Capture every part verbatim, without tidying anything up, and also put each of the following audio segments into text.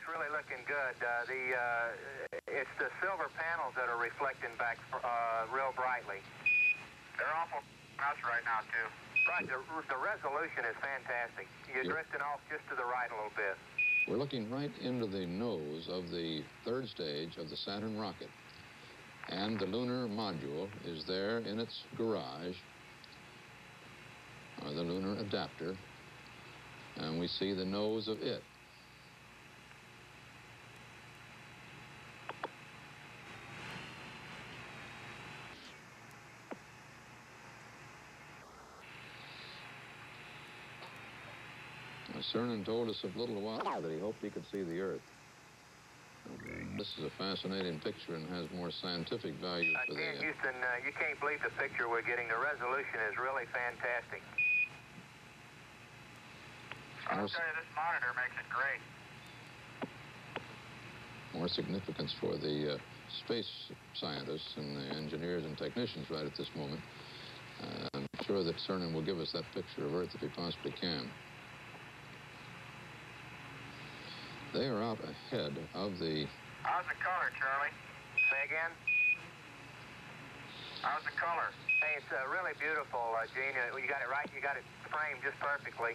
it's really looking good. Uh, the uh, it's the silver panels that are reflecting back uh, real brightly. They're awful nice right now too. Right, the, the resolution is fantastic. You're yep. drifting off just to the right a little bit. We're looking right into the nose of the third stage of the Saturn rocket. And the lunar module is there in its garage, or the lunar adapter, and we see the nose of it. Cernan told us a little while ago that he hoped he could see the Earth. This is a fascinating picture and has more scientific value for the... Uh, Houston, uh, you can't believe the picture we're getting. The resolution is really fantastic. I'll tell you, this monitor makes it great. More significance for the uh, space scientists and the engineers and technicians right at this moment. Uh, I'm sure that Cernan will give us that picture of Earth if he possibly can. They are out ahead of the... How's the color, Charlie? Say again? How's the color? Hey, it's uh, really beautiful, uh, Gene. You got it right. You got it framed just perfectly.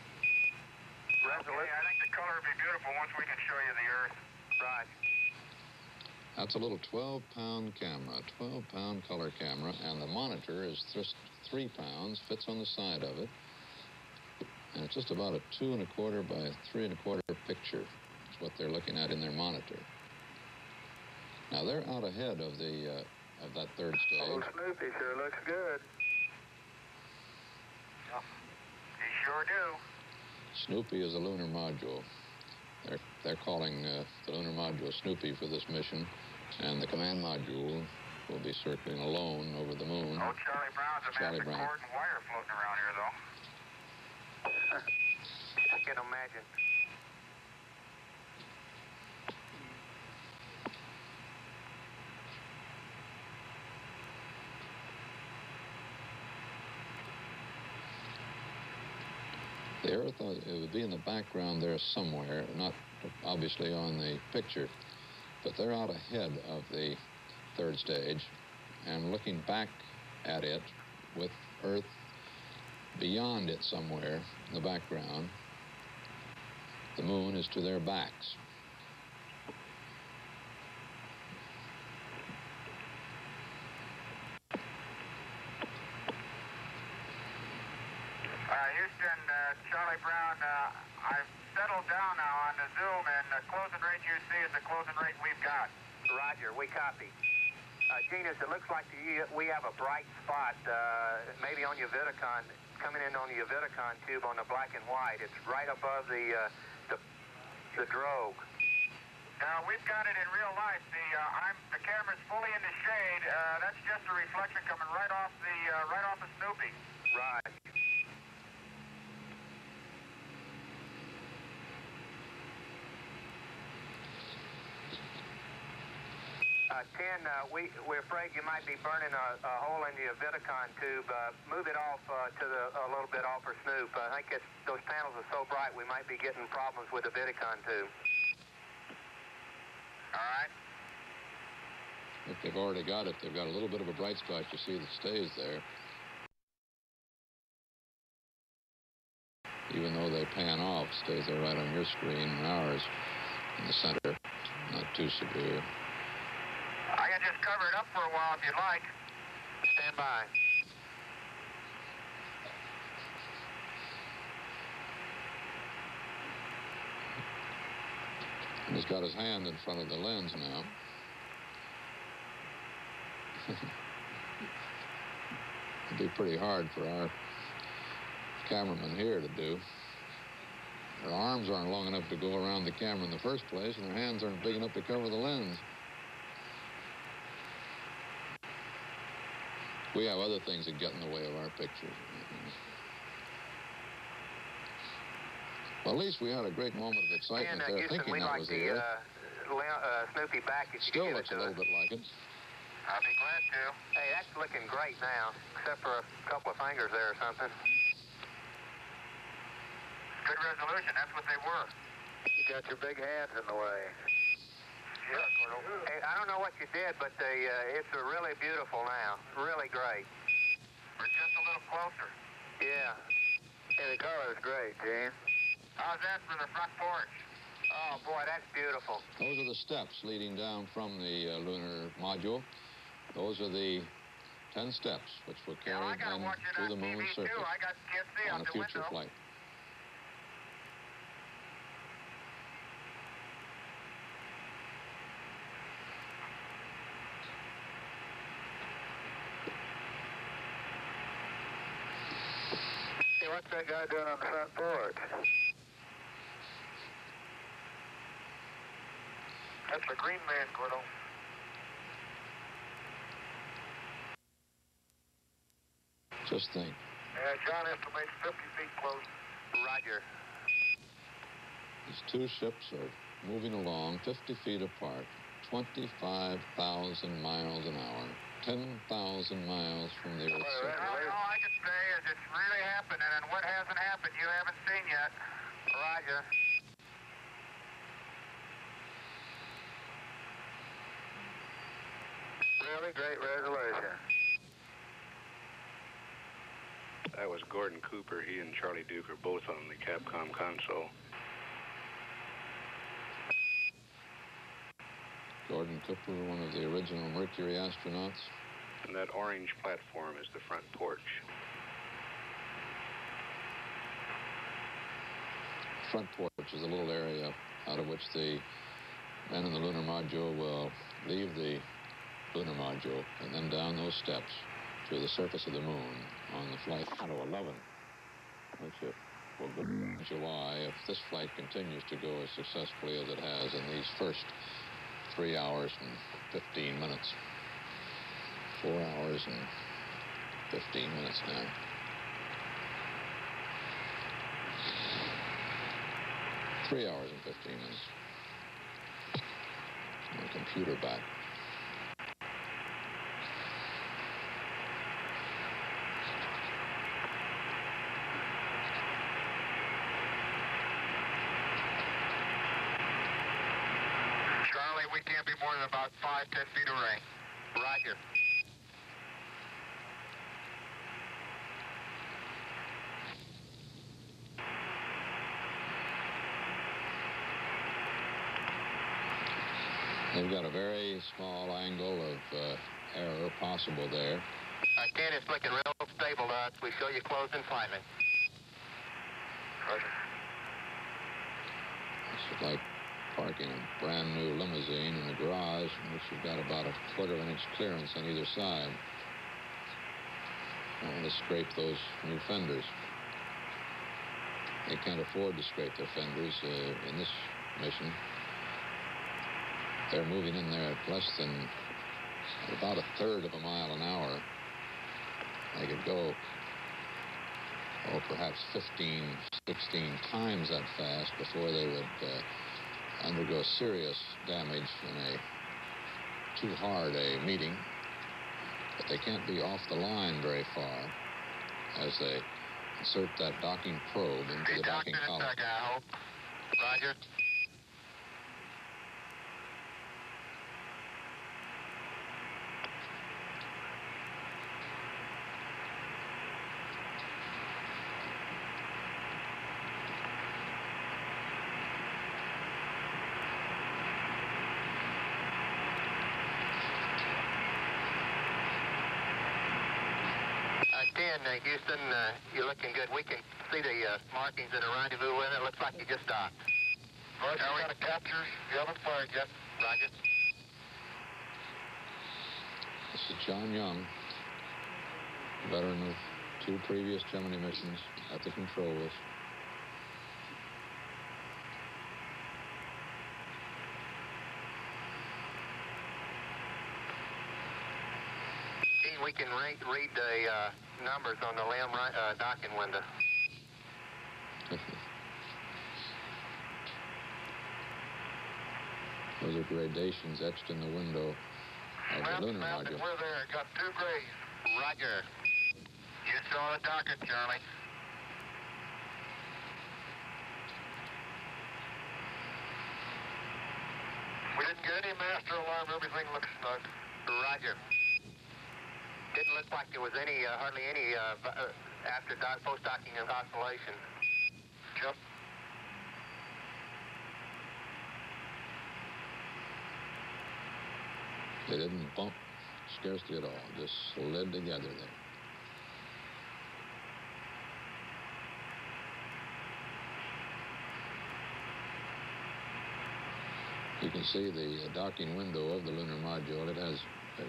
Resolution. Okay, I think the color will be beautiful once we can show you the Earth. Right. That's a little twelve pound camera, twelve pound color camera, and the monitor is just three pounds, fits on the side of it, and it's just about a two and a quarter by three and a quarter picture. What they're looking at in their monitor. Now they're out ahead of the uh, of that third stage. Oh, Snoopy sure looks good. Yeah, they sure do. Snoopy is a lunar module. They're they're calling uh, the lunar module Snoopy for this mission, and the command module will be circling alone over the moon. Oh, Charlie Brown's a Charlie Brown. Cord and wire floating around here, though. I can imagine. The Earth, it would be in the background there somewhere, not obviously on the picture, but they're out ahead of the third stage and looking back at it with Earth beyond it somewhere in the background. The moon is to their backs. Charlie Brown, uh, I've settled down now on the zoom, and the closing rate you see is the closing rate we've got. Roger, we copy. Uh, Genus, it looks like the, we have a bright spot, uh, maybe on your Vidicon, coming in on your Vidicon tube on the black and white. It's right above the, uh, the, the drogue. Now, we've got it in real life. The, uh, I'm, the camera's fully in the shade. Uh, that's just a reflection coming right off, the, uh, right off of Snoopy. Right. Uh, ten, uh, we, we're afraid you might be burning a, a hole in your Vidicon tube. Uh, move it off uh, to the, a little bit off for Snoop. Uh, I think it's, those panels are so bright we might be getting problems with the Vidicon tube. All right. If they've already got it, they've got a little bit of a bright spot. You see that stays there. Even though they pan off, stays there right on your screen and ours in the center. Not too severe. I can just cover it up for a while if you'd like. Stand by. And he's got his hand in front of the lens now. It'd be pretty hard for our cameraman here to do. Their arms aren't long enough to go around the camera in the first place, and their hands aren't big enough to cover the lens. We have other things that get in the way of our pictures. Well, at least we had a great moment of excitement and, uh, there, Houston, thinking that like was the, the Earth. Uh, uh, Snoopy back if Still you looks it a little us. bit like it. I'll be glad to. Hey, that's looking great now, except for a couple of fingers there or something. Good resolution. That's what they were. You got your big hands in the way. Yeah, Gordon. Hey, I don't know what you did, but the uh, it's really beautiful now. Really great. We're just a little closer. Yeah. And the color is great, Gene. How's that for the front porch? Oh, boy, that's beautiful. Those are the steps leading down from the uh, lunar module. Those are the ten steps which will carry yeah, them to the moon's surface on a future window. flight. Hey, what's that guy doing on the front porch? That's the green man, Grittle. Just think. Yeah, John estimates fifty feet close. Roger. These two ships are moving along fifty feet apart, twenty-five thousand miles an hour, ten thousand miles from the Earth's surface. Well, all I can say is it's really happening, and what hasn't happened you haven't seen yet. Roger. Really great resolution. That was Gordon Cooper. He and Charlie Duke are both on the Capcom console. Gordon Cooper, one of the original Mercury astronauts. And that orange platform is the front porch. The front porch is a little area out of which the men in the lunar module will leave the lunar module and then down those steps to the surface of the moon on the flight Apollo eleven, which will go in July if this flight continues to go as successfully as it has in these first three hours and fifteen minutes. Four hours and fifteen minutes now. Three hours and fifteen minutes. My computer back. About five, ten feet away. Roger. They've got a very small angle of uh, error possible there. I can't, it's looking real stable to us. We show you close in five minutes. Roger. This is like parking a brand new limousine in the garage in which you've got about a quarter of an inch clearance on either side. I want to scrape those new fenders. They can't afford to scrape their fenders uh, in this mission. They're moving in there at less than about a third of a mile an hour. They could go, oh, perhaps fifteen, sixteen times that fast before they would uh, undergo serious damage in a too hard a meeting, but they can't be off the line very far as they insert that docking probe into be the docking column. Dock, I hope. Roger. Uh, Houston, uh, you're looking good. We can see the uh, markings that are rendezvous with. It looks like you just docked. Roger, we got a capture. You haven't fired yet. Roger. This is John Young, veteran of two previous Gemini missions at the controls. We can re read the uh, numbers on the lamb uh, docking window. Those are gradations etched in the window of Round the lunar module. We're there. Got two grades. Roger. You saw the docket, Charlie. Didn't get any master alarm. Everything looks snug. Roger. Didn't look like there was any, uh, hardly any uh, uh, after dock, post-docking and oscillation. Jump. They didn't bump scarcely at all. Just slid together there. You can see the uh, docking window of the lunar module. It has,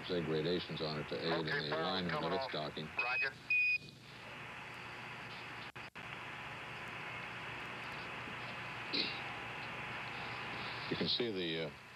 say, gradations on it to aid okay, in the alignment of its docking. Roger. You can see the uh,